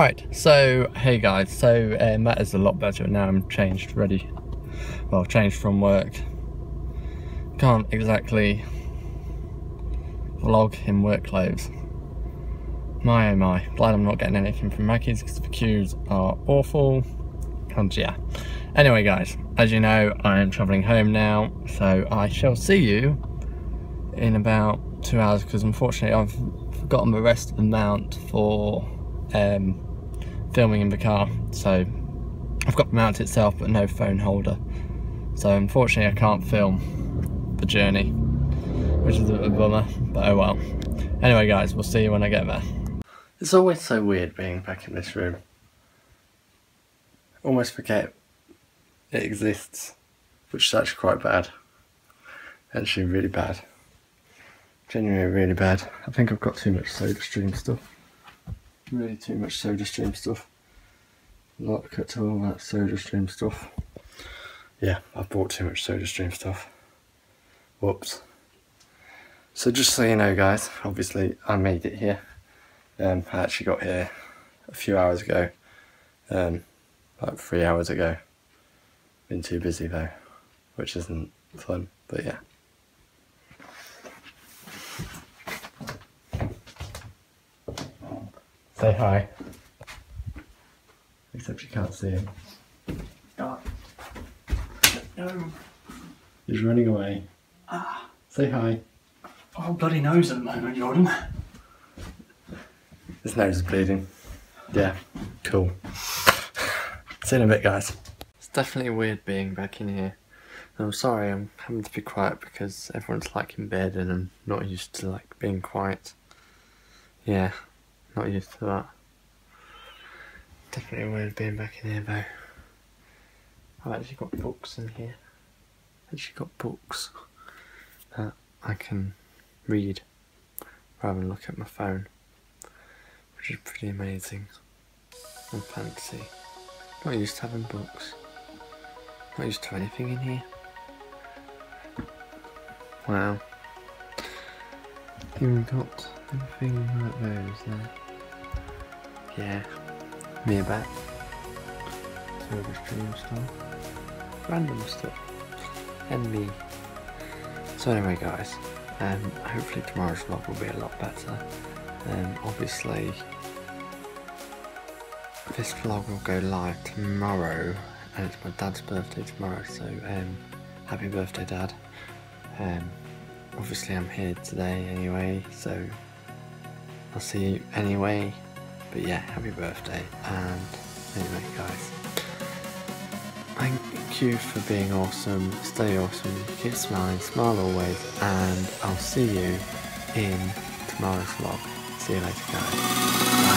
Right, so hey guys, that is a lot better now. I'm changed, ready. Well, changed from work. Can't exactly vlog in work clothes. My oh my, glad I'm not getting anything from Mackey's because the queues are awful. And yeah. Anyway guys, as you know, I am travelling home now, so I shall see you in about 2 hours because unfortunately I've forgotten the rest of the mount for filming in the car. So I've got the mount itself but no phone holder, so unfortunately I can't film the journey, which is a bummer, but oh well. Anyway guys, we'll see you when I get there. It's always so weird being back in this room. Almost forget it exists, which is actually quite bad. Actually really bad. Genuinely really bad. I think I've got too much SodaStream stuff. Really too much SodaStream stuff. Lot cut to all that SodaStream stuff. Yeah, I've bought too much SodaStream stuff. Whoops. So just so you know guys, obviously I made it here. I actually got here a few hours ago. Like 3 hours ago. Been too busy though, which isn't fun, but yeah. Say hi. Except you can't see him. Oh. No. He's running away. Ah. Say hi. Oh, bloody nose at the moment, Jordan. His nose is bleeding. Yeah, cool. See you in a bit, guys. It's definitely weird being back in here. And I'm sorry I'm having to be quiet because everyone's like in bed and I'm not used to like being quiet. Yeah. Not used to that. Definitely weird being back in here though. I've actually got books in here. That I can read rather than look at my phone, which is pretty amazing and fancy. Not used to having books. Not used to anything in here. Wow. Even got everything like those there. Yeah, me about SodaStream stuff, random stuff, and me. So anyway guys, hopefully tomorrow's vlog will be a lot better. Obviously this vlog will go live tomorrow, and it's my dad's birthday tomorrow, so happy birthday Dad. Obviously I'm here today anyway, so I'll see you anyway. But yeah, happy birthday. And anyway guys, thank you for being awesome, stay awesome, keep smiling, smile always, and I'll see you in tomorrow's vlog. See you later guys.